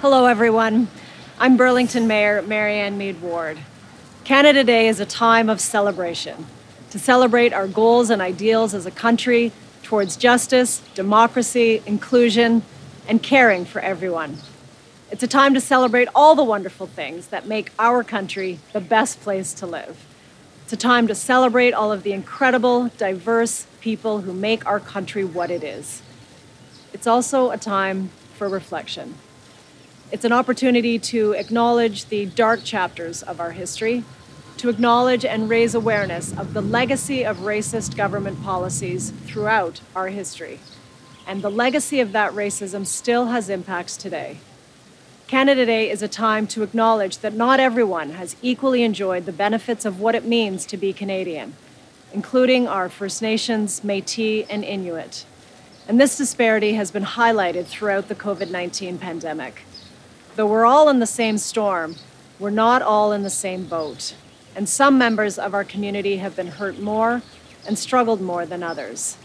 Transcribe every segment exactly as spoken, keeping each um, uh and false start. Hello everyone, I'm Burlington Mayor Marianne Meed Ward. Canada Day is a time of celebration, to celebrate our goals and ideals as a country towards justice, democracy, inclusion, and caring for everyone. It's a time to celebrate all the wonderful things that make our country the best place to live. It's a time to celebrate all of the incredible, diverse people who make our country what it is. It's also a time for reflection. It's an opportunity to acknowledge the dark chapters of our history, to acknowledge and raise awareness of the legacy of racist government policies throughout our history. And the legacy of that racism still has impacts today. Canada Day is a time to acknowledge that not everyone has equally enjoyed the benefits of what it means to be Canadian, including our First Nations, Métis, and Inuit. And this disparity has been highlighted throughout the COVID nineteen pandemic. Though we're all in the same storm, we're not all in the same boat. And some members of our community have been hurt more and struggled more than others.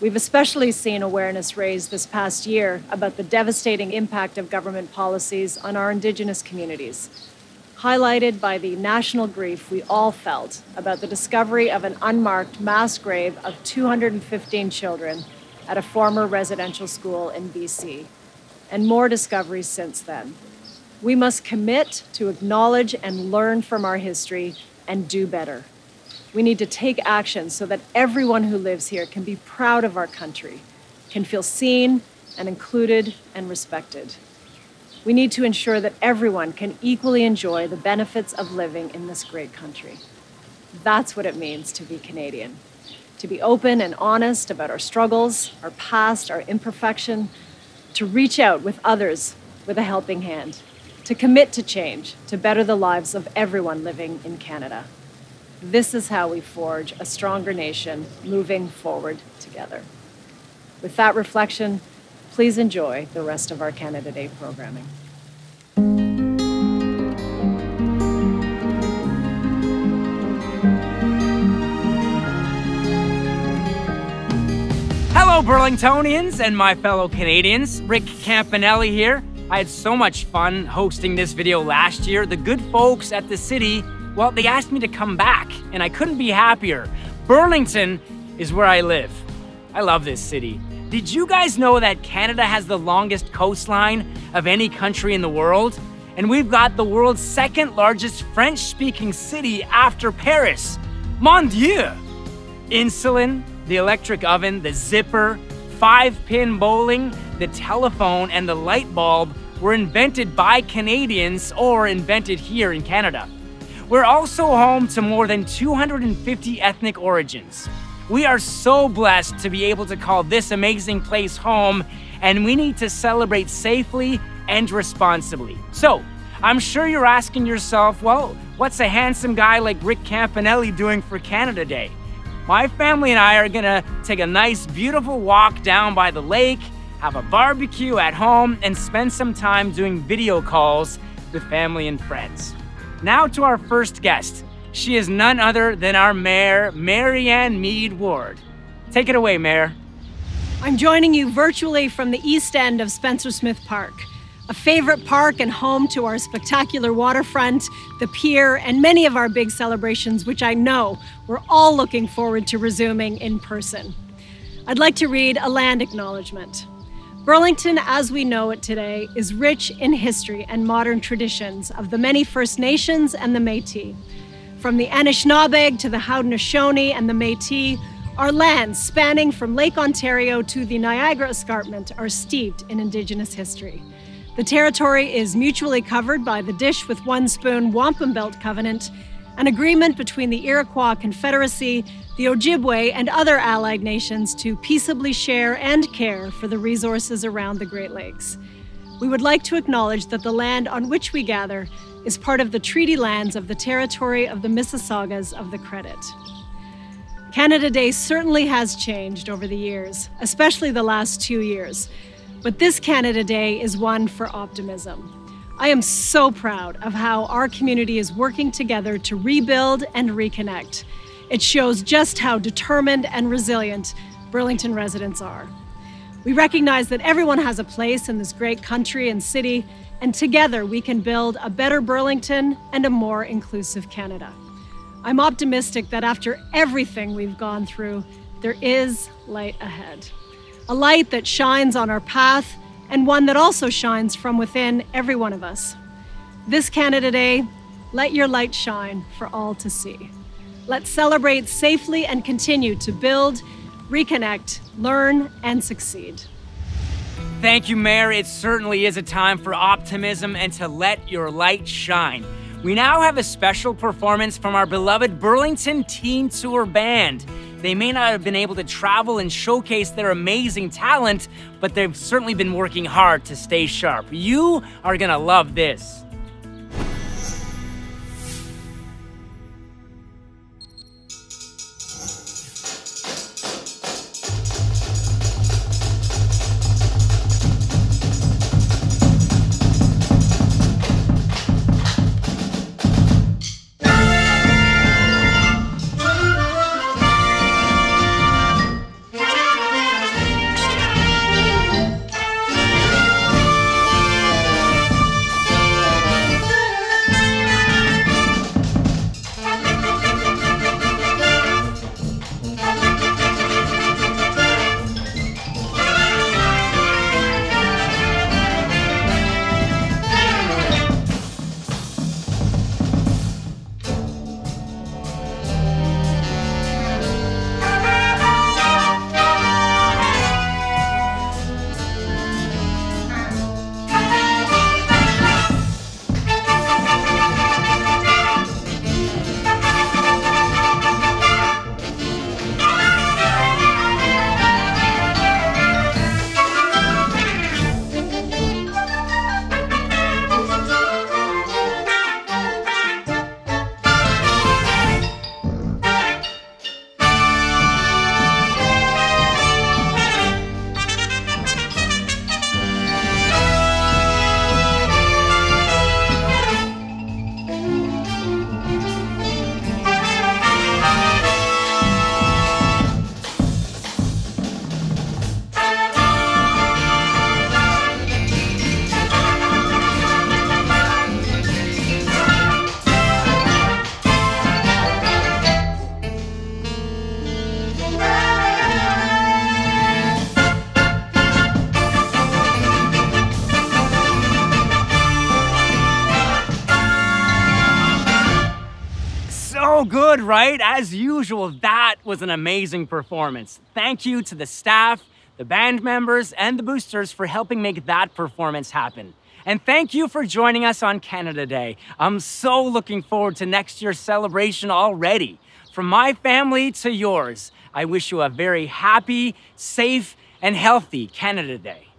We've especially seen awareness raised this past year about the devastating impact of government policies on our Indigenous communities, highlighted by the national grief we all felt about the discovery of an unmarked mass grave of two hundred fifteen children at a former residential school in B C, and more discoveries since then. We must commit to acknowledge and learn from our history and do better. We need to take action so that everyone who lives here can be proud of our country, can feel seen and included and respected. We need to ensure that everyone can equally enjoy the benefits of living in this great country. That's what it means to be Canadian, to be open and honest about our struggles, our past, our imperfection, to reach out with others with a helping hand, to commit to change, to better the lives of everyone living in Canada. This is how we forge a stronger nation moving forward together. With that reflection, please enjoy the rest of our Canada Day programming. Hello, Burlingtonians and my fellow Canadians. Rick Campanelli here. I had so much fun hosting this video last year. The good folks at the city, well, they asked me to come back, and I couldn't be happier. Burlington is where I live. I love this city. Did you guys know that Canada has the longest coastline of any country in the world? And we've got the world's second largest French-speaking city after Paris. Mon Dieu! Insulin, the electric oven, the zipper, five-pin bowling, the telephone, and the light bulb were invented by Canadians or invented here in Canada. We're also home to more than two hundred fifty ethnic origins. We are so blessed to be able to call this amazing place home, and we need to celebrate safely and responsibly. So, I'm sure you're asking yourself, well, what's a handsome guy like Rick Campanelli doing for Canada Day? My family and I are gonna take a nice, beautiful walk down by the lake, have a barbecue at home, and spend some time doing video calls with family and friends. Now to our first guest. She is none other than our mayor, Marianne Meed Ward. Take it away, Mayor. I'm joining you virtually from the east end of Spencer Smith Park, a favorite park and home to our spectacular waterfront, the pier, and many of our big celebrations, which I know we're all looking forward to resuming in person. I'd like to read a land acknowledgement. Burlington, as we know it today, is rich in history and modern traditions of the many First Nations and the Métis. From the Anishinaabeg to the Haudenosaunee and the Métis, our lands spanning from Lake Ontario to the Niagara Escarpment are steeped in Indigenous history. The territory is mutually covered by the Dish with One Spoon Wampum Belt Covenant, an agreement between the Iroquois Confederacy, the Ojibwe, and other allied nations to peaceably share and care for the resources around the Great Lakes. We would like to acknowledge that the land on which we gather is part of the treaty lands of the territory of the Mississaugas of the Credit. Canada Day certainly has changed over the years, especially the last two years, but this Canada Day is one for optimism. I am so proud of how our community is working together to rebuild and reconnect. It shows just how determined and resilient Burlington residents are. We recognize that everyone has a place in this great country and city, and together we can build a better Burlington and a more inclusive Canada. I'm optimistic that after everything we've gone through, there is light ahead. A light that shines on our path, and one that also shines from within every one of us. This Canada Day, let your light shine for all to see. Let's celebrate safely and continue to build, reconnect, learn, and succeed. Thank you, Mayor. It certainly is a time for optimism and to let your light shine. We now have a special performance from our beloved Burlington Teen Tour Band. They may not have been able to travel and showcase their amazing talent, but they've certainly been working hard to stay sharp. You are gonna love this. Good, right? As usual, that was an amazing performance. Thank you to the staff, the band members, and the boosters for helping make that performance happen. And thank you for joining us on Canada Day. I'm so looking forward to next year's celebration already. From my family to yours, I wish you a very happy, safe, and healthy Canada Day.